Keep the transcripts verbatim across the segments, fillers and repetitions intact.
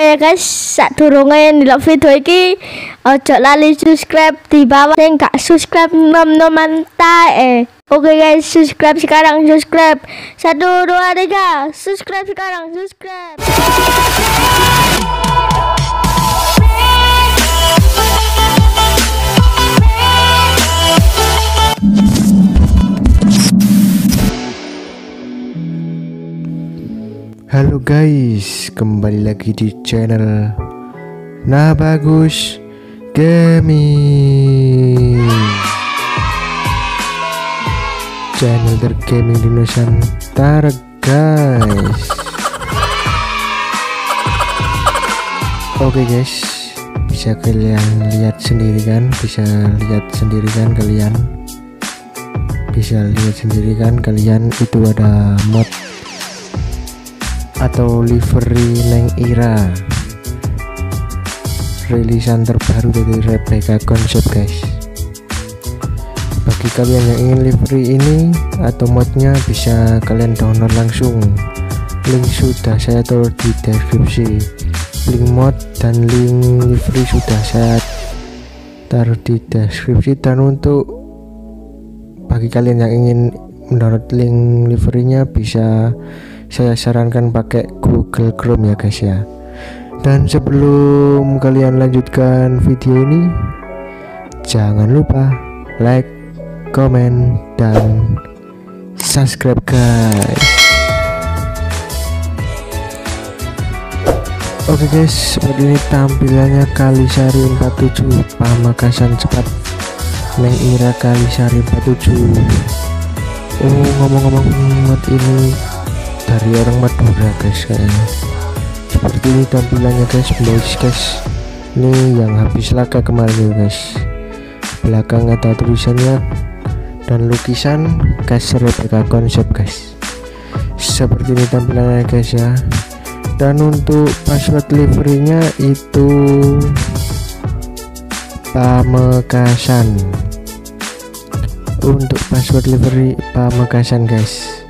Ya guys, sadurunge ndelok video iki ojo lali subscribe di bawah. Sing gak subscribe nom-noman tae. Oke guys, subscribe sekarang, subscribe. satu dua tiga, subscribe sekarang, subscribe. Halo guys, kembali lagi di channel Nabagus Gaming, channel tergaming di Nusantara guys. Oke guys, bisa kalian lihat sendiri kan, bisa lihat sendiri kan kalian, bisa lihat sendiri kan kalian itu ada mod atau livery Neng Ira rilisan terbaru dari Rebecca Concept guys. Bagi kalian yang ingin livery ini atau modnya, bisa kalian download langsung, link sudah saya taruh di deskripsi. Link mod dan link livery sudah saya taruh di deskripsi. Dan untuk bagi kalian yang ingin mendownload link liverynya, bisa saya sarankan pakai Google Chrome ya guys ya. Dan sebelum kalian lanjutkan video ini, jangan lupa like, comment, dan subscribe guys. Oke guys, seperti ini tampilannya Kalisari empat tujuh Pamekasan cepat Neng Ira Kalisari empat tujuh. Oh, ngomong-ngomong mod ini dari orang Madura guys kayaknya. Seperti ini tampilannya guys, boys guys. Ini yang habis laga kemarin guys. Belakang ada tulisannya dan lukisan guys Rebecca Concept guys. Seperti ini tampilannya guys ya. Dan untuk password liverynya itu Pamekasan. Untuk password livery Pamekasan guys.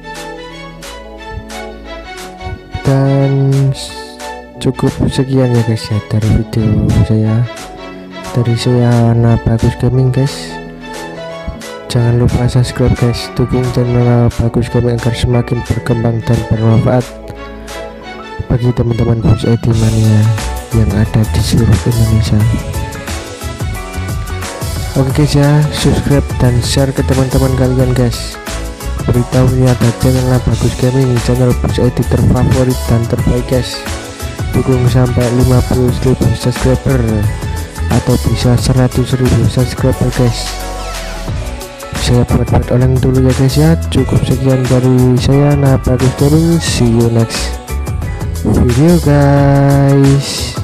Dan cukup sekian ya guys ya dari video saya, dari saya Nabagus Gaming guys. Jangan lupa subscribe guys, dukung channel Nabagus Gaming agar semakin berkembang dan bermanfaat bagi teman-teman Bussid mania yang ada di seluruh Indonesia. Oke guys ya, subscribe dan share ke teman-teman kalian guys. Beritahu ini ada channel Nabagus Gaming, channel Bussid terfavorit dan terbaik guys. Dukung sampai lima puluh ribu subscriber atau bisa seratus ribu subscriber guys. Saya buat-buat oleng dulu ya guys ya. Cukup sekian dari saya Nabagus Gaming. See you next video guys.